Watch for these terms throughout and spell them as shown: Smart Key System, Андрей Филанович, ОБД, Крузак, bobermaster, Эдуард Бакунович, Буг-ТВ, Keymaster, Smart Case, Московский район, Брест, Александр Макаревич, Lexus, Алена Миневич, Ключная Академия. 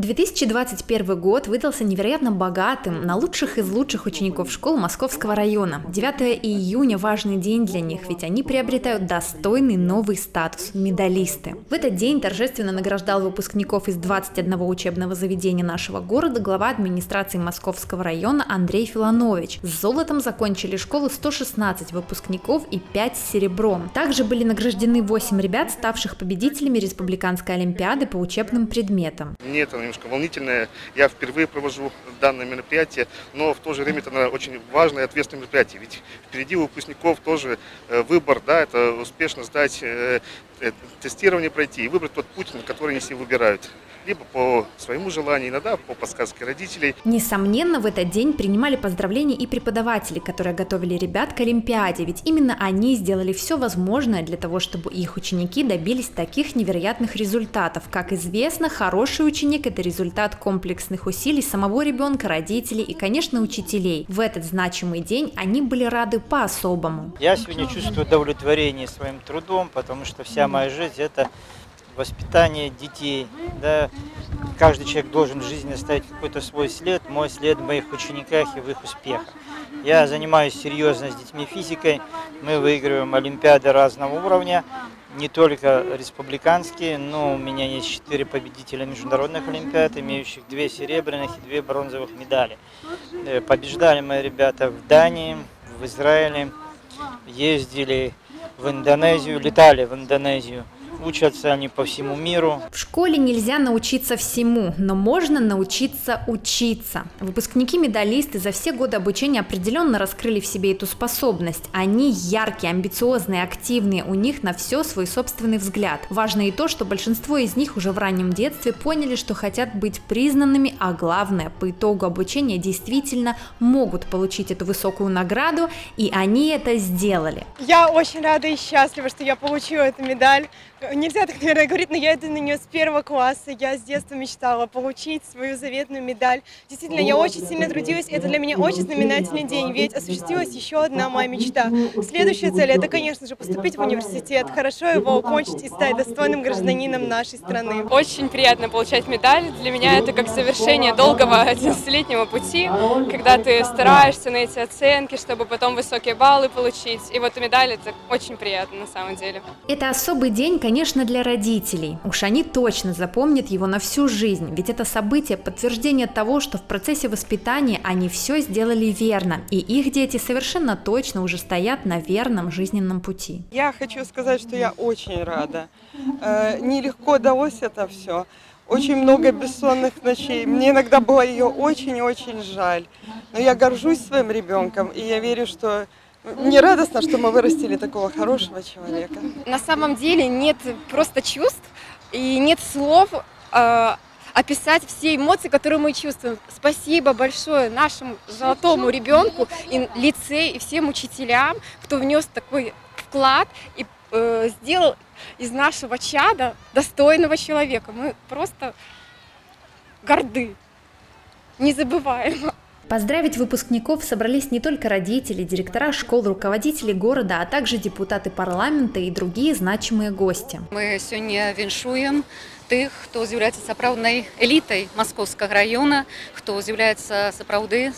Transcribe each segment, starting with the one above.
2021 год выдался невероятно богатым на лучших из лучших учеников школ Московского района. 9 июня – важный день для них, ведь они приобретают достойный новый статус – медалисты. В этот день торжественно награждал выпускников из 21 учебного заведения нашего города глава администрации Московского района Андрей Филанович. С золотом закончили школу 116 выпускников и 5 с серебром. Также были награждены 8 ребят, ставших победителями Республиканской олимпиады по учебным предметам. Немножко волнительное. Я впервые провожу данное мероприятие, но в то же время это, наверное, очень важное и ответственное мероприятие. Ведь впереди у выпускников тоже выбор, да, это успешно сдать тестирование, пройти и выбрать тот путь, на который они себе выбирают. Либо по своему желанию, иногда по подсказке родителей. Несомненно, в этот день принимали поздравления и преподаватели, которые готовили ребят к олимпиаде, ведь именно они сделали все возможное для того, чтобы их ученики добились таких невероятных результатов. Как известно, хороший ученик – это результат комплексных усилий самого ребенка, родителей и, конечно, учителей. В этот значимый день они были рады по-особому. Я сегодня чувствую удовлетворение своим трудом, потому что вся моя жизнь – это воспитание детей, да, каждый человек должен в жизни оставить какой-то свой след, мой след в моих учениках и в их успехах. Я занимаюсь серьезно с детьми физикой, мы выигрываем олимпиады разного уровня, не только республиканские, но у меня есть 4 победителя международных олимпиад, имеющих 2 серебряных и 2 бронзовых медали. Побеждали мои ребята в Дании, в Израиле, ездили в Индонезию, летали в Индонезию. Учатся они по всему миру. В школе нельзя научиться всему, но можно научиться учиться. Выпускники-медалисты за все годы обучения определенно раскрыли в себе эту способность. Они яркие, амбициозные, активные, у них на все свой собственный взгляд. Важно и то, что большинство из них уже в раннем детстве поняли, что хотят быть признанными, а главное, по итогу обучения действительно могут получить эту высокую награду, и они это сделали. Я очень рада и счастлива, что я получила эту медаль. Нельзя так, наверное, говорить, но я иду на нее с 1-го класса. Я с детства мечтала получить свою заветную медаль. Действительно, я очень сильно трудилась. Это для меня очень знаменательный день, ведь осуществилась еще одна моя мечта. Следующая цель – это, конечно же, поступить в университет, хорошо его окончить и стать достойным гражданином нашей страны. Очень приятно получать медаль. Для меня это как завершение долгого 11-летнего пути, когда ты стараешься на эти оценки, чтобы потом высокие баллы получить. И вот медаль – это очень приятно на самом деле. Это особый день, конечно, для родителей. Уж они точно запомнят его на всю жизнь, ведь это событие – подтверждение того, что в процессе воспитания они все сделали верно, и их дети совершенно точно уже стоят на верном жизненном пути. Я хочу сказать, что я очень рада. Нелегко далось это все. Очень много бессонных ночей. Мне иногда было ее очень-очень жаль. Но я горжусь своим ребенком, и я верю, что мне радостно, что мы вырастили такого хорошего человека. На самом деле нет просто чувств и нет слов описать все эмоции, которые мы чувствуем. Спасибо большое нашему золотому ребенку, и лицею, и всем учителям, кто внес такой вклад и сделал из нашего чада достойного человека. Мы просто горды, не забываем. Поздравить выпускников собрались не только родители, директора школ, руководители города, а также депутаты парламента и другие значимые гости. Мы сегодня віншуємо тих, хто является справжньою елітою Московського району, хто является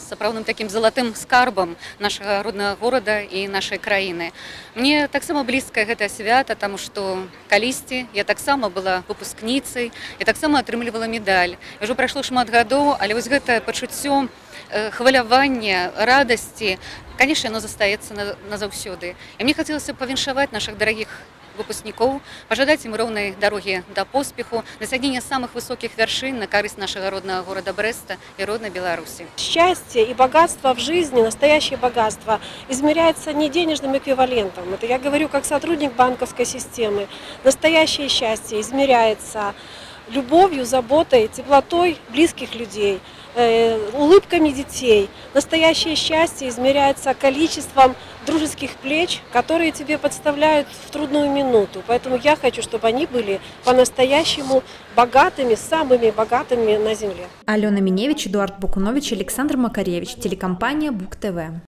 справжнім таким золотим скарбом нашого родного города і нашої країни. Мені так само близько це свято, тому що колись я так само була випускницею, я так само отримувала медаль. Вже пройшло шмат років, але ось це почуття хвалявання, радості, звісно, воно залишається назавжди. І мені хотілося повіншувати наших дорогих выпускников, пожелать им ровной дороги до поспеху, достижения самых высоких вершин на корысть нашего родного города Бреста и родной Беларуси. Счастье и богатство в жизни, настоящее богатство, измеряется не денежным эквивалентом. Это я говорю как сотрудник банковской системы. Настоящее счастье измеряется любовью, заботой, теплотой близких людей, улыбками детей. Настоящее счастье измеряется количеством дружеских плеч, которые тебе подставляют в трудную минуту. Поэтому я хочу, чтобы они были по-настоящему богатыми, самыми богатыми на земле. Алена Миневич, Эдуард Бакунович, Александр Макаревич, телекомпания Буг-ТВ.